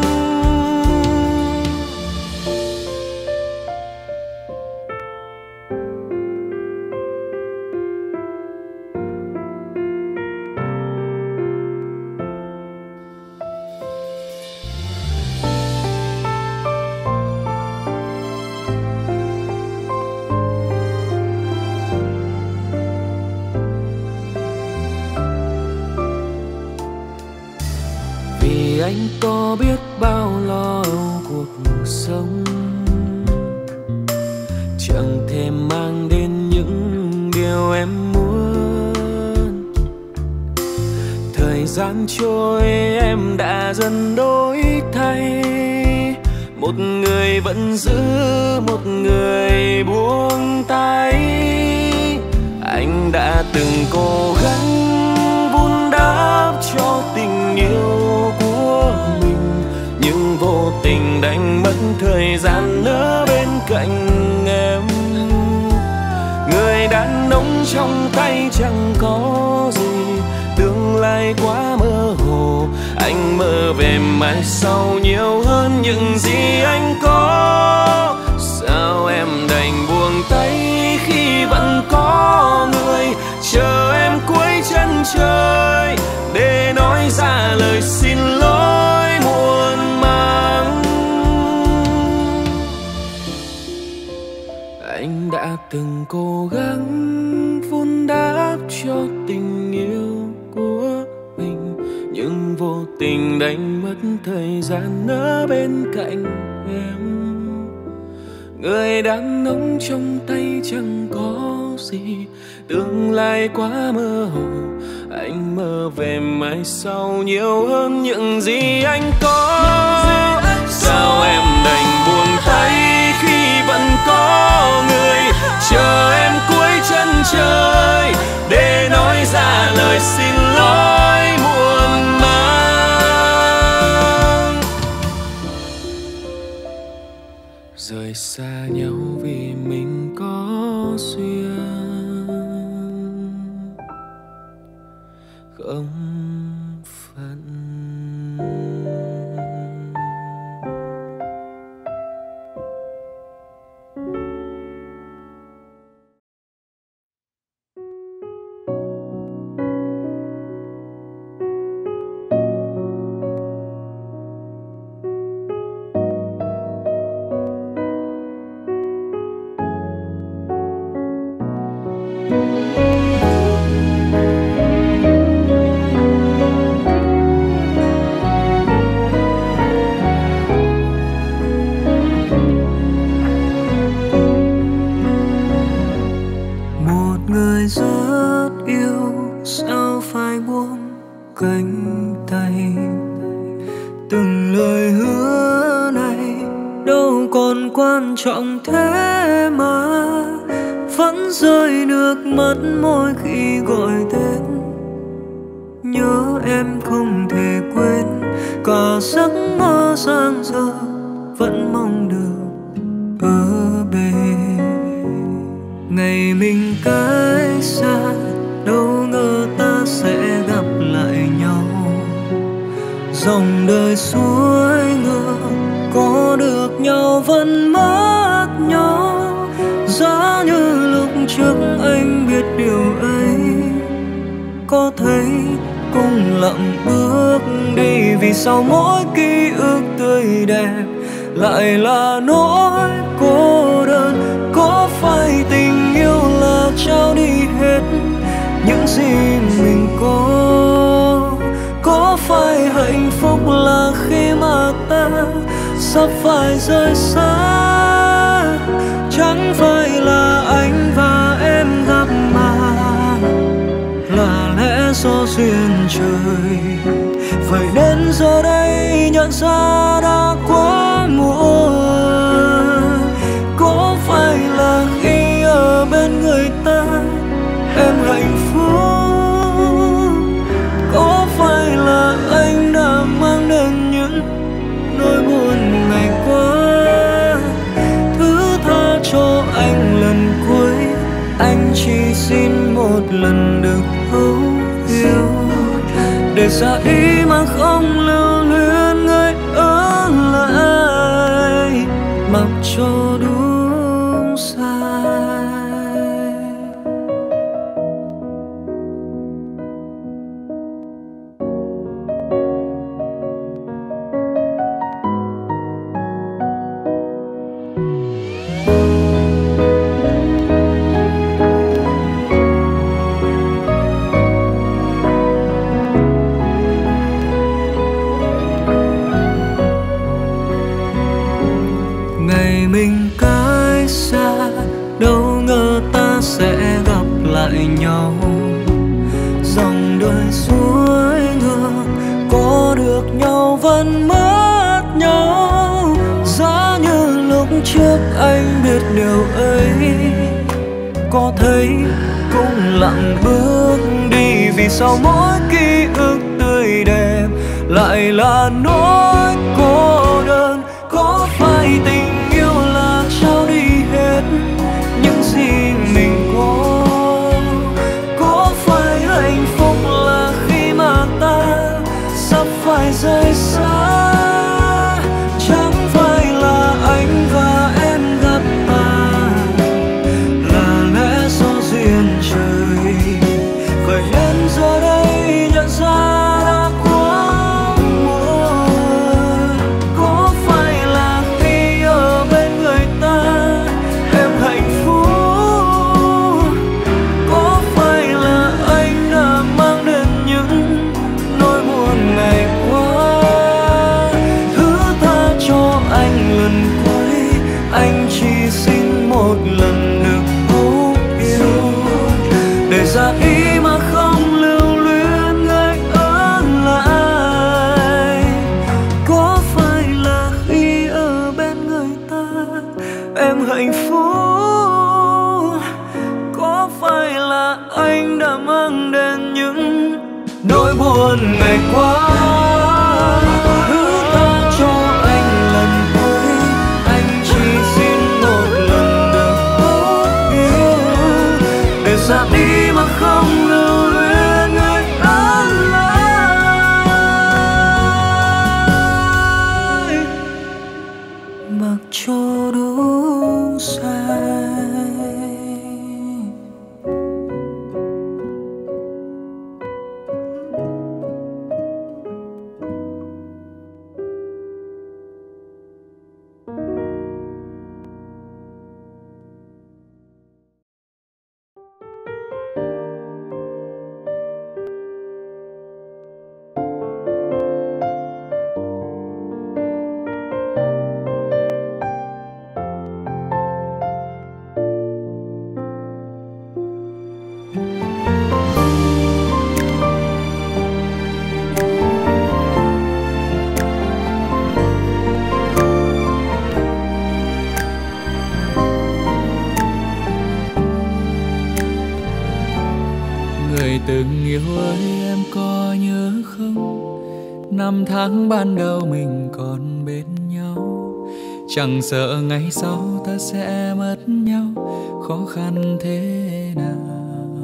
Anh có biết bao lo cuộc sống chẳng thể mang đến những điều em muốn. Thời gian trôi em đã dần đổi thay, một người vẫn giữ, một người buông tay. Anh đã từng cố gắng vun đắp cho tình yêu của mình, nhưng vô tình đánh mất thời gian ở bên cạnh em. Người đàn ông trong tay chẳng có gì, tương lai quá mơ hồ. Anh mơ về mai sau nhiều hơn những gì anh có. Sao em đành buông tay khi vẫn có người chờ em cuối chân trời để nói ra lời xin lỗi muộn màng. Anh đã từng cố gắng vun đắp cho tình yêu đành mất thời gian ở bên cạnh em. Người đàn ông trong tay chẳng có gì, tương lai quá mơ hồ, anh mơ về mai sau nhiều hơn những gì anh có. Sao em đành buông tay khi vẫn có người chờ em cuối chân trời để nói ra lời xin lỗi muộn màng. Rời xa nhau vì mình có duyên không phận. Trọng thế mà vẫn rơi nước mắt mỗi khi gọi tên. Nhớ em không thể quên, cả giấc mơ sang giờ vẫn mong được ở bên. Ngày mình cách xa, đâu ngờ ta sẽ gặp lại nhau. Dòng đời suối ngược, có được nhau vẫn mất nhau. Giá như lúc trước anh biết điều ấy, có thấy cũng lặng bước đi. Vì sao mỗi ký ức tươi đẹp lại là nỗi cô đơn? Có phải tình yêu là trao đi hết những gì mình có? Có phải hạnh phúc là khi mà ta sắp phải rời xa? Chẳng phải là anh và em gặp mà là lẽ do duyên trời. Vậy đến giờ đây nhận ra đã quá muộn. Có phải là khi ở bên người ta em hạnh phúc? Có phải là anh đã mang đến những nỗi buồn ngày qua? Thứ tha cho anh lần cuối, anh chỉ xin một lần được thấu hiểu, để ra ý mà không lưu luyến người ở lại mặc cho đúng sai. Nhau dòng đời suối ngược, có được nhau vẫn mất nhau. Giá như lúc trước anh biết điều ấy, có thấy cũng lặng bước đi. Vì sao mỗi ký ức tươi đẹp lại là nỗi cô đơn? Có phải tình yêu là trao đi hết những gì mình có? Phải rời xa, chẳng phải là anh và em gặp ta là lẽ do duyên trời. Vậy đến giờ đây nhận ra đã quá muộn. Có phải là khi giả ý mà không lưu luyến người ở lại. Có phải là khi ở bên người ta em hạnh phúc? Có phải là anh đã mang đến những nỗi buồn ngày qua? Ra đi mà không lưu luyến người ở lại, mặc cho đủ sai. Từng yêu ơi em có nhớ không, năm tháng ban đầu mình còn bên nhau. Chẳng sợ ngày sau ta sẽ mất nhau, khó khăn thế nào.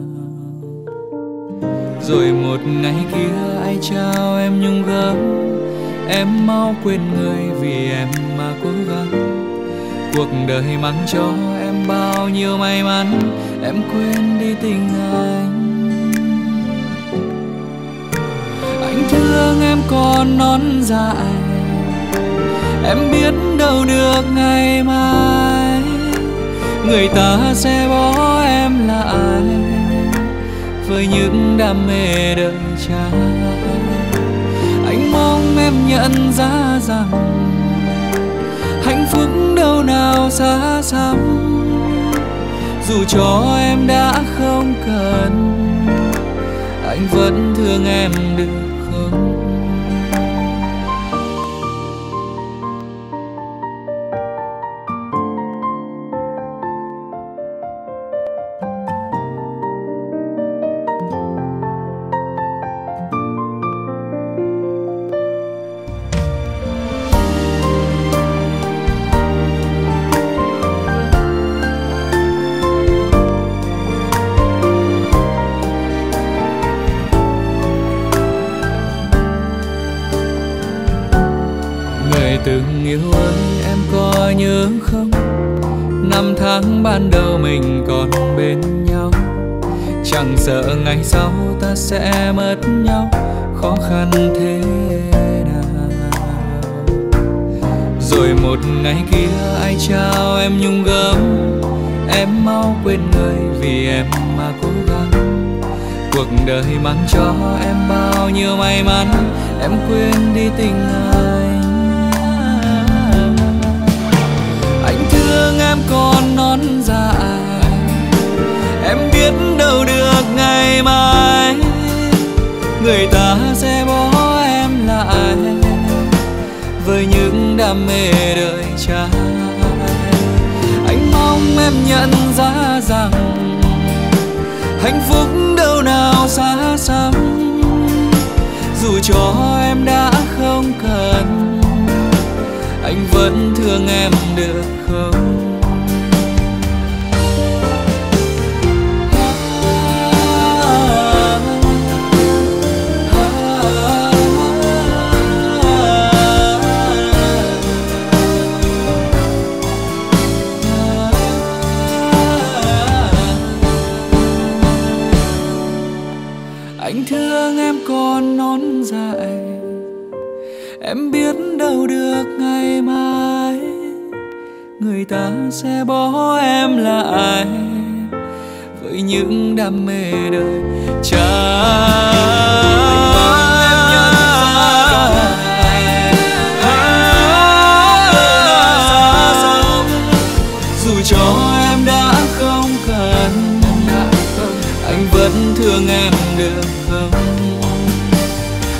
Rồi một ngày kia ai trao em nhung gấm, em mau quên người vì em mà cố gắng. Cuộc đời mang cho em bao nhiêu may mắn, em quên đi tình anh. Thương em còn nón dại, em biết đâu được ngày mai người ta sẽ bỏ em lại với những đam mê đời trai. Anh mong em nhận ra rằng hạnh phúc đâu nào xa xăm, dù cho em đã không cần anh vẫn thương em được. Từng yêu ơi em có nhớ không, năm tháng ban đầu mình còn bên nhau. Chẳng sợ ngày sau ta sẽ mất nhau, khó khăn thế nào. Rồi một ngày kia ai trao em nhung gấm, em mau quên người vì em mà cố gắng. Cuộc đời mang cho em bao nhiêu may mắn, em quên đi tình ai. Thương em còn nón dại, em biết đâu được ngày mai người ta sẽ bỏ em lại với những đam mê đời trai. Anh mong em nhận ra rằng hạnh phúc đâu nào xa xăm, dù cho em đã không cần anh vẫn thương em được không? Anh thương em còn nón dại, em biết đâu được ngày mai người ta sẽ bỏ em lại với những đam mê đời trai. Dù cho em đã không cần, anh vẫn thương em được không?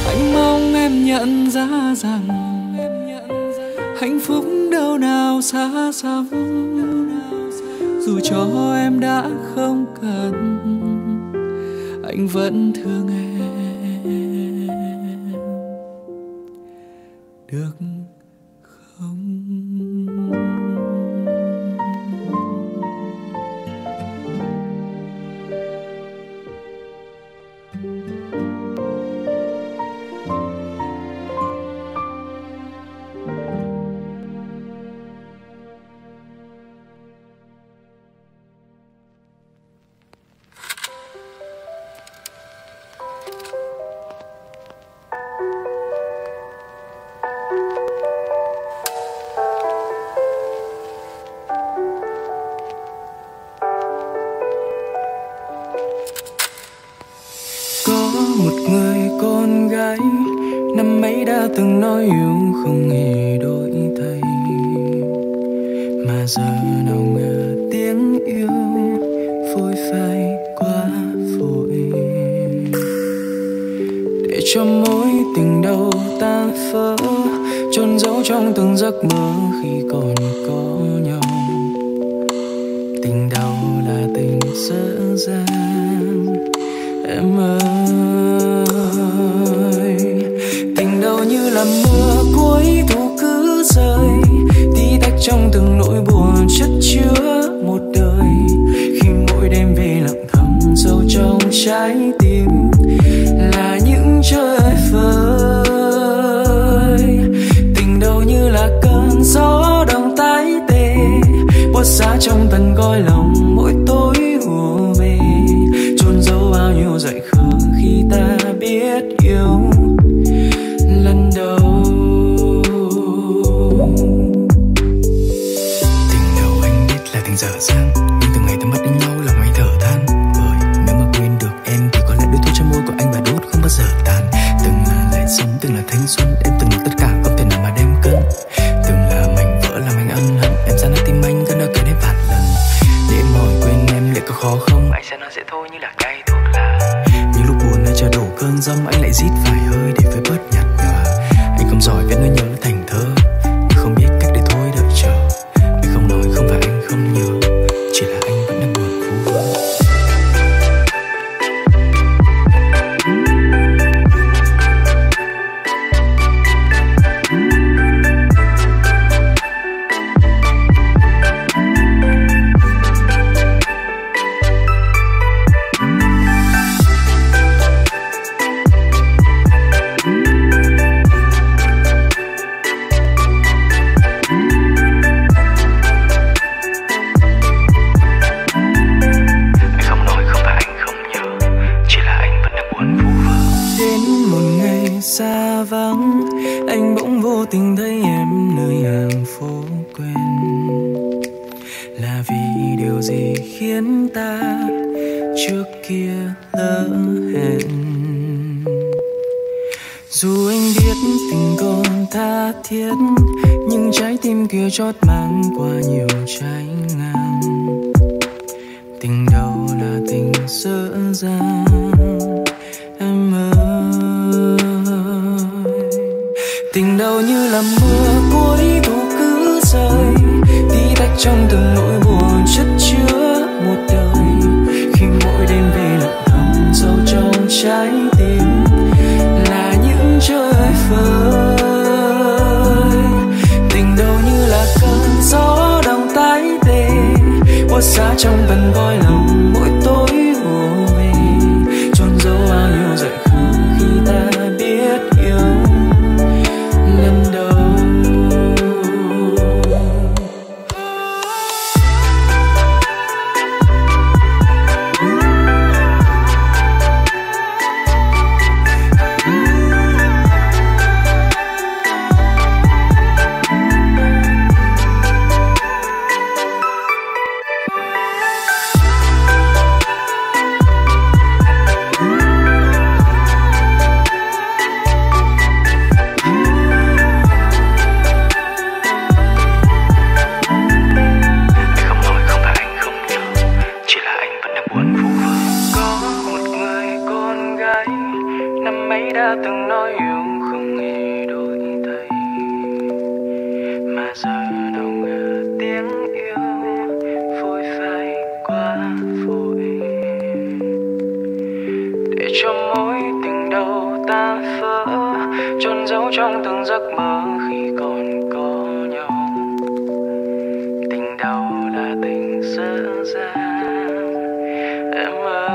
Anh mong em nhận ra rằng hạnh phúc đâu nào xa xăm, dù cho em đã không cần, anh vẫn thương em được không? Từng nói yêu không hề đổi thay, mà giờ nào ngờ tiếng yêu phôi phai quá vội, để cho mối tình đầu tan vỡ, chôn giấu trong từng giấc mơ khi còn có nhau. Tình đầu là tình dở dang em ơi. Tình đầu như là mưa cuối thu cứ rơi, tí tách trong từng nỗi buồn chất chứa một đời. Khi mỗi đêm về lặng thầm sâu trong trái tim là những chơi vơi. Tình đầu như là cơn gió đông tái tê, buốt giá trong tận cõi lòng mỗi tối ùa về, chôn giấu bao nhiêu dại khờ khi ta biết yêu lần đầu. Tình đầu anh biết là tình dở dang, nhưng từng ngày ta mất đến nhau lòng anh thở than. Bởi nếu mà quên được em thì có lẽ đôi thuốc trong môi của anh và đốt không bao giờ tan. Từng là lệ sống, từng là thanh xuân, em từng là tất cả không thể nào mà đem cân. Từng là mảnh vỡ làm anh ân hận, em ra nát tim anh gần đó kể đến vạn lần. Để mọi quên em liệu có khó không, anh sẽ nói dễ thôi như là cay thuốc lá. Những lúc buồn nơi chờ đổ cơn giông, anh lại rít vài hơi để phải bớt nhạt. Không giỏi viết nỗi nhớ thành thơ, nhưng không biết cách để thôi đợi chờ. Vì không nói không phải anh không nhớ, chỉ là anh vẫn đang buồn phú vỡ. Chót mang qua nhiều trái ngang, tình đầu là tình dở dang em ơi. Tình đầu như là mưa cuối thu cứ rơi, tí tách trong từng nỗi buồn chất chứa một đời. Khi mỗi đêm về lặng thầm sâu trong trái tim là những chơi phơi. Gió đông tái tê, buốt giá trong tận cõi lòng mỗi tối ùa về, chôn giấu bao nhiêu dại khờ khi ta biết yêu lần đầu. đã từng nói yêu không hề đổi thay, mà giờ đâu ngờ tiếng yêu phôi phai quá vội, để cho mối tình đầu ta vỡ chôn giấu trong từng giấc mơ khi còn có nhau. Tình đầu là tình dở dang em ơi.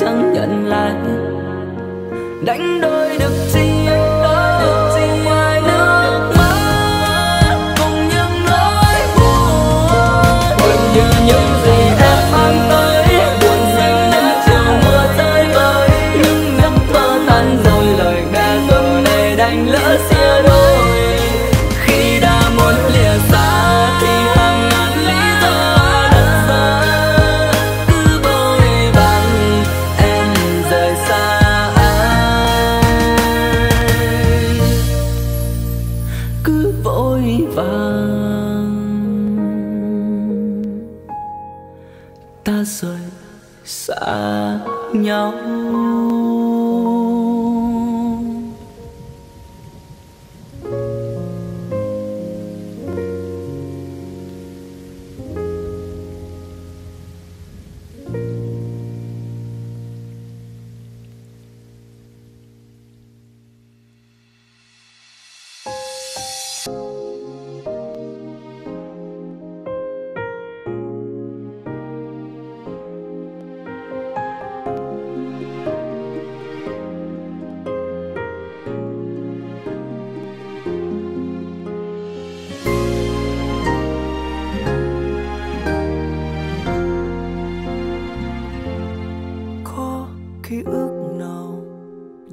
Chẳng nhận lại đánh đôi được chi yêu.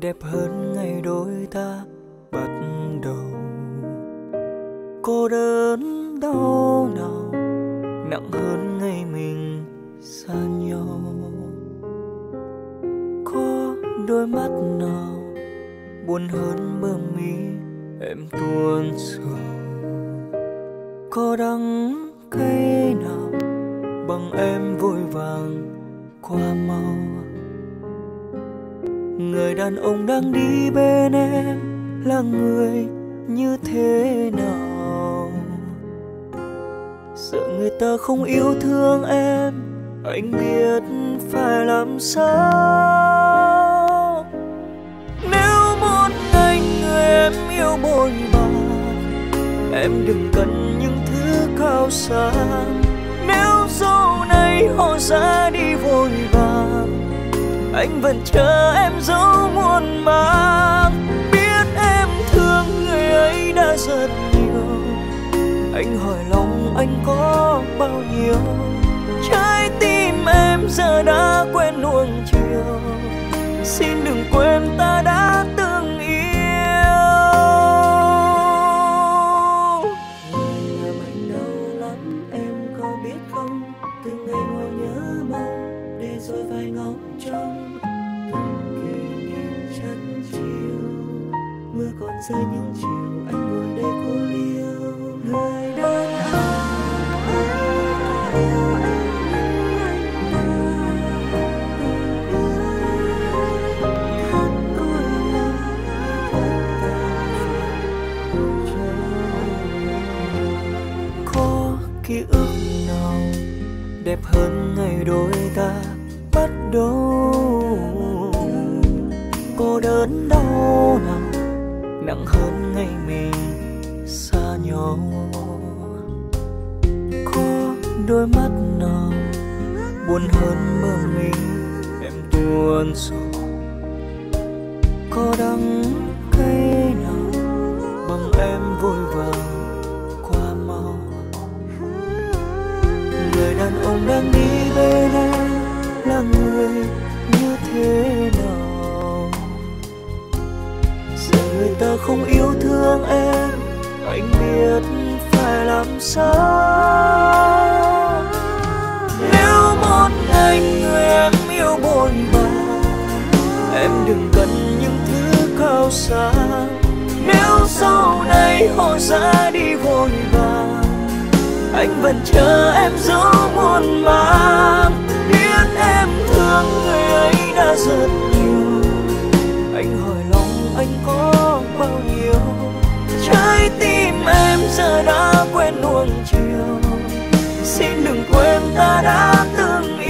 đẹp hơn ngày đôi ta bắt đầu. Cô đơn đau nào nặng hơn ngày mình xa nhau. Có đôi mắt nào buồn hơn bờ mi em tuôn sầu. Có đắng cay nào bằng em vội vàng qua mau. Người đàn ông đang đi bên em là người như thế nào? Sợ người ta không yêu thương em, anh biết phải làm sao. Nếu một ngày người em yêu bồi bàn, em đừng cần những thứ cao xa. Nếu sau này họ ra đi vội vàng, anh vẫn chờ em dấu muôn mang. Biết em thương người ấy đã rất nhiều, anh hỏi lòng anh có bao nhiêu. Trái tim em giờ đã quên nuông chiều, xin đừng quên ta đã từng yêu. Ngày làm anh đau lắm em có biết không? Từng ngày ngồi nhớ mong để rồi vài ngóng trông. Từng kỷ niệm chân chiều mưa còn rơi những chiều anh ngồi đây cô liêu. Người đàn ông ký ức nào đẹp hơn ngày đôi ta bắt đầu. Cô đơn đau nào nặng hơn ngày mình xa nhau. Có đôi mắt nào buồn hơn bờ mi em tuôn sầu. Có đắng cay nào bằng em vội vàng. Người đàn ông đang đi bên em là người như thế nào? Giờ người ta không yêu thương em, anh biết phải làm sao. Nếu một ngày người em yêu bồi bàn, em đừng cần những thứ cao xa. Nếu sau này họ ra đi vội vàng, anh vẫn chờ em dấu muôn mang. Biết em thương người ấy đã rất nhiều, anh hỏi lòng anh có bao nhiêu. Trái tim em giờ đã quên nuông chiều, xin đừng quên ta đã từng yêu.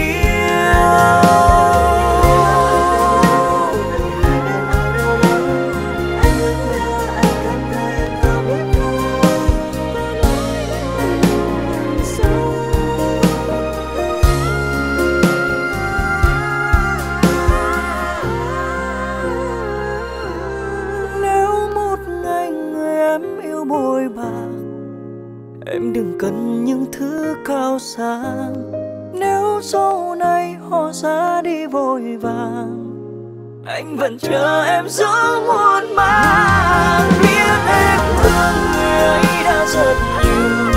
Em đừng cần những thứ cao xa. Nếu sau này họ ra đi vội vàng, anh vẫn chờ em dấu muôn mang. Biết em thương người ấy đã rất nhiều,